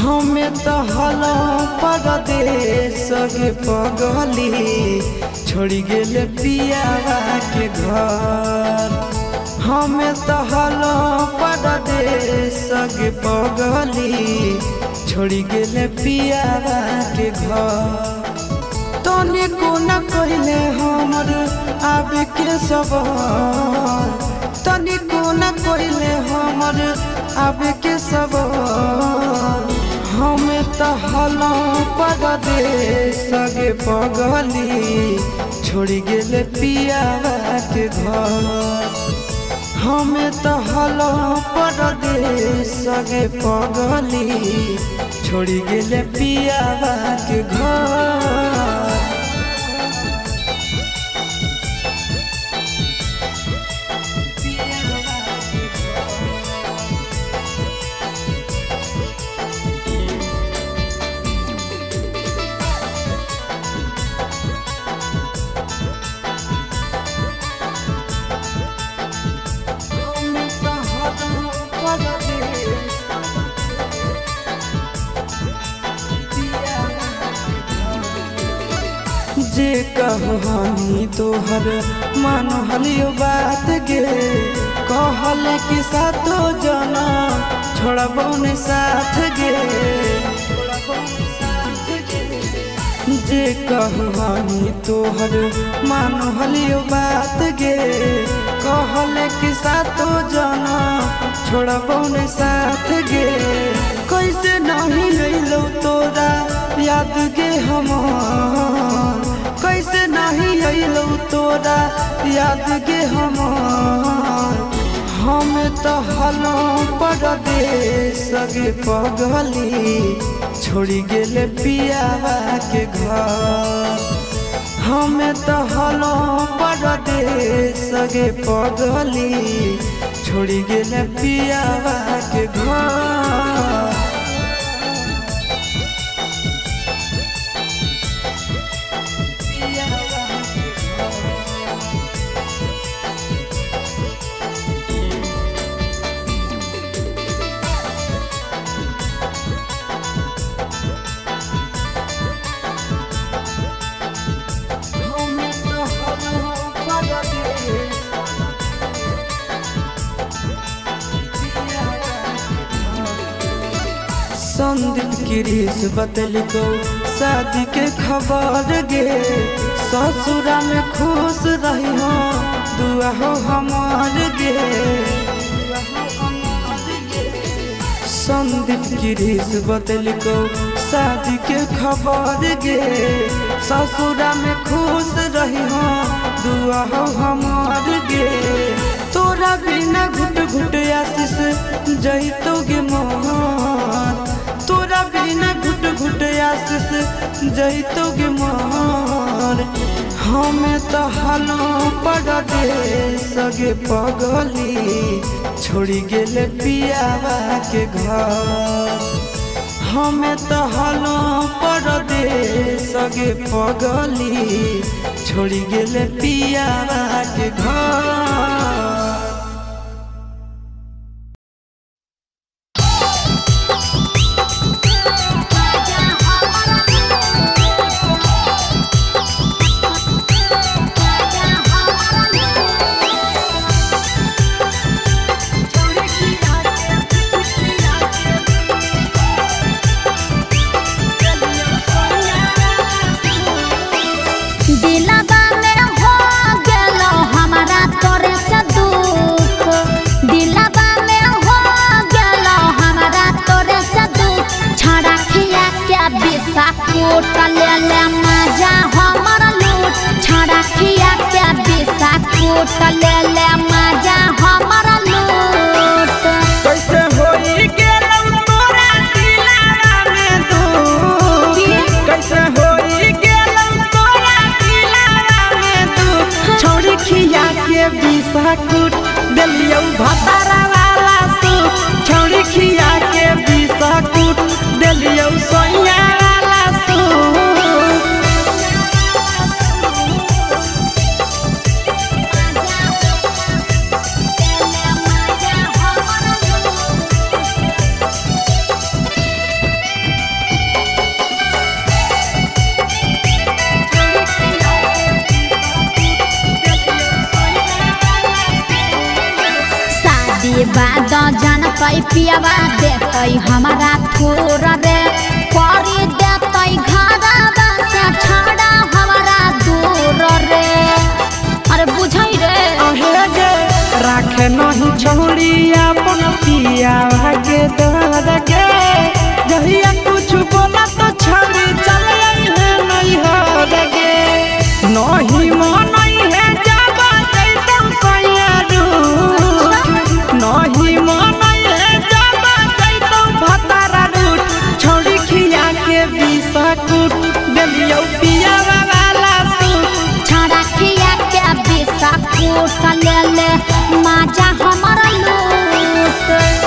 हमें तो हलो परदेश के पगली छोड़ी गेले पियावा के घर। हमें तो हलो परदेश के पगली छोड़ी गेले पियावा के घर। तोने को न कहले हमर आबे के सवार, तोने को न कहले हमर आबे के सवार। हमें तो हलो परदेश के पगली छोड़ी गेले पियावा के घर। हमें तो हलो परदेश के पगली छोड़ी गेले पियावा के घर। जे कहो हमी तोहर मानहलियो बात गे, कहल कि सातो जना छोड़बौने साथ गे। जे कहो हमी तोहर मानहलियो बात गे, कहल कि सातो जना छोड़बौने साथ गे। कैसे नहीं रहिलो तोरा याद गे हमार, कैसे नहीं अइलौ तोरा याद गे हमार। हमें तो हलो परदेश के पगली छोड़ी गेले पियावा के घर। हमें तो हलो परदेश के पगली छोड़ी गेले पियावा के घर। संदीप की रिश्वत लिखो शादी के खबर गे, ससुरा में खुश रही हो दुआ हो हमार गे। संदीप की रिश्वत लिखो शादी के खबर गे, ससुरा में खुश रही हो दुआ हो हमार गे। तोरा बिना घुट घुट आशीष जइतोगे मोहर, तोरा बिना घुट घुट आशीष जइतोगे मोहर। हमें तो हलो परदेश के पगली छोड़ी गेले पियावा के घर। हमें तो हलो परदेश के पगली छोड़ी गेले पियावा के घर। दिलियो भतारा। बाद जान पाई पियावा देते हमारा थोड़ा रे करी देते घरवा से छड़ा हमारा दूर रे। अरे बुझई रे ओहे राखे नहीं छोड़ी अपन पियावा के दर्द के जहिया कुछ बोला तो छड़ी चले है नहीं हो लगे नहीं मन माजा हमारा लूट।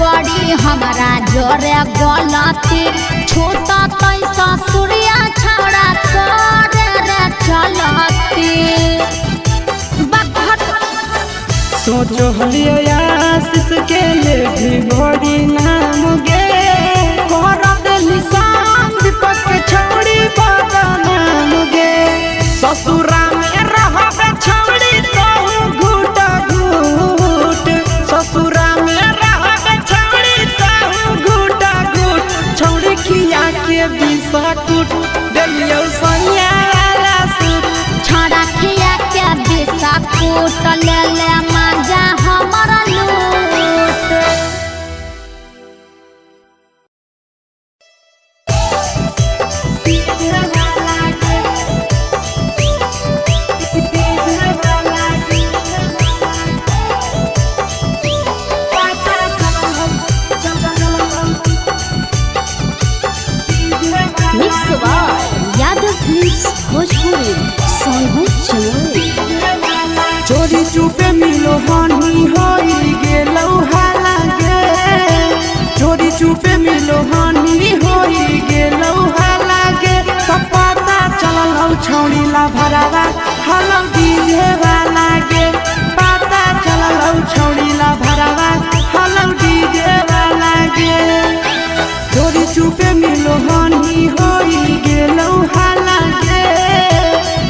बड़ी हमारा जोरे गलती छोटा तैसा सूर्या छौड़ा करे रे चलती सोचो हलिया आशीष के ले भी बड़ी नाम गे कर देली शाम दीपक छौड़ी बड़ा नाम गे ससुरा में रहबे छौड़ी तो घूटा घूट ससुरा में छड़ा खिया के दिशा कूट ले मजा हमारा लूट। चोरी चुपे मिलो हनी होई गेलो हाला गे चोरी चुपे मिलो हनी होई गेलो हाला गे सब पता चलल हौ छौड़ी ला भरावा हलो डीजे वाला गे पता चलल हौ छौड़ी ला भरावा हलो डीजे वाला गे चोरी चुपे मिलो हनी होई गेलो हाला गे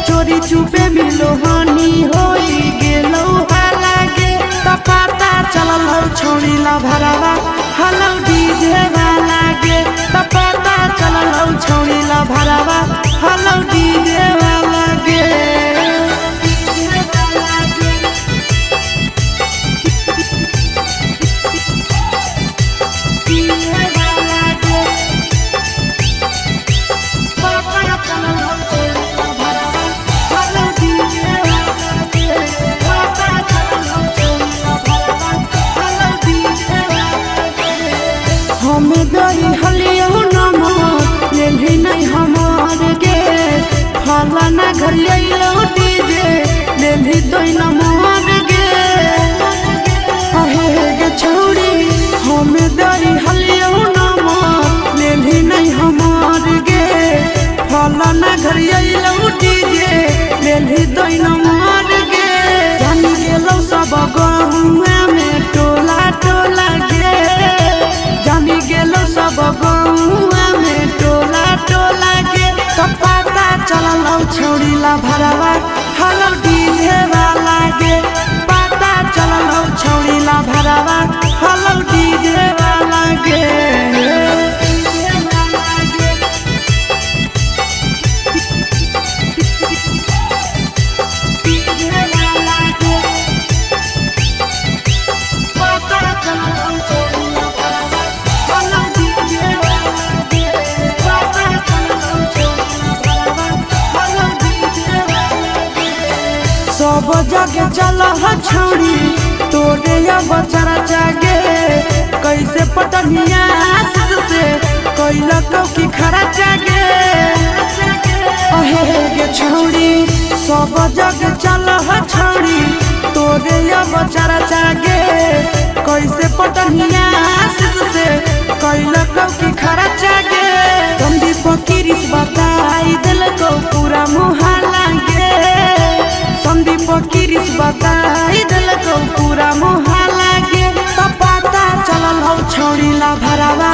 चोरी चुपे मिलो हनी होई गेलो हाला गे त पता चलल हौ छौड़ी ला भरावा हलो डीजे वाला गे त पता चलल हौ छौड़ी ला भरावा हलो डीजे वाला गे। फलाना घर लैलो डीजे ले भी दोई न मोर गे अहे गे छौड़ी हमें दरी हलियो न मोर ले भी नहीं हमार गे फलाना घर लैलो डीजे ले भी दोई न मोर गे जान गेलो सब गहुआ में टोला टोला गे जान गेलो सब गहुआ में टोला टोला गे पता चलल हौ छौड़ी ला भरावा हलो डीजे वाला गे पता चलल हौ छौड़ी ला भरावा हलो डीजे वाला गे। सब जगे चल ह छौड़ी तोरे अब चर्चा गे कैसे पटनिया से कैला तो की खर्चा गे अहे गे छौड़ी सब जगे चल ह छौड़ी तोरे अब चर्चा गे कैसे पटनिया से कैला तो की खर्चा गे गंदी फकीरिस बताए तो पूरा मोहल्ला के संदीप किरिश बताई दिल तो पूरा मोहल्ला के तो पता चलल हो छौड़ी ला भरावा।